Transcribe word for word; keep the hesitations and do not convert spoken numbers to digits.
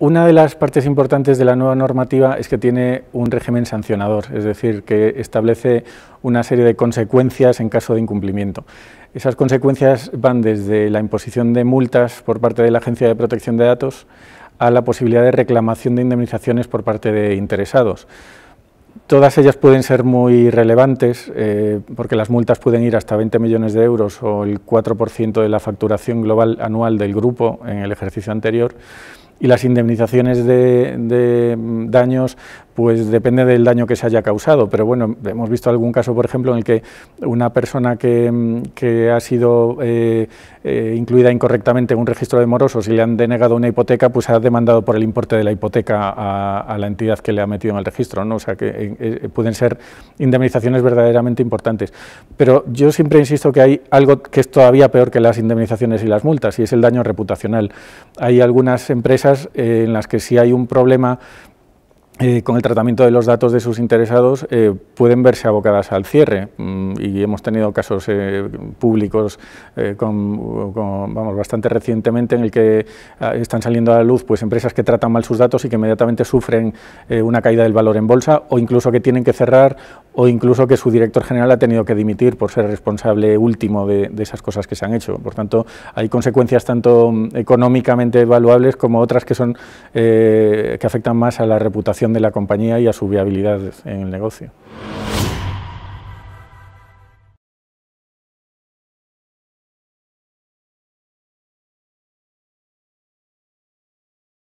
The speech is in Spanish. Una de las partes importantes de la nueva normativa es que tiene un régimen sancionador, es decir, que establece una serie de consecuencias en caso de incumplimiento. Esas consecuencias van desde la imposición de multas por parte de la Agencia de Protección de Datos a la posibilidad de reclamación de indemnizaciones por parte de interesados. Todas ellas pueden ser muy relevantes, eh, porque las multas pueden ir hasta veinte millones de euros o el cuatro por ciento de la facturación global anual del grupo en el ejercicio anterior, y las indemnizaciones de, de daños, pues depende del daño que se haya causado, pero bueno, hemos visto algún caso, por ejemplo, en el que una persona que, que ha sido eh, eh, incluida incorrectamente en un registro de morosos y le han denegado una hipoteca, pues ha demandado por el importe de la hipoteca a, a la entidad que le ha metido en el registro, ¿no? O sea, que eh, pueden ser indemnizaciones verdaderamente importantes. Pero yo siempre insisto que hay algo que es todavía peor que las indemnizaciones y las multas, y es el daño reputacional. Hay algunas empresas en las que si hay un problema eh, con el tratamiento de los datos de sus interesados, eh, pueden verse abocadas al cierre, y hemos tenido casos eh, públicos eh, con, con, vamos, bastante recientemente, en el que están saliendo a la luz pues empresas que tratan mal sus datos y que inmediatamente sufren eh, una caída del valor en bolsa, o incluso que tienen que cerrar, o incluso que su director general ha tenido que dimitir por ser responsable último de, de esas cosas que se han hecho. Por tanto, hay consecuencias tanto económicamente evaluables como otras que son eh, que afectan más a la reputación de la compañía y a su viabilidad en el negocio.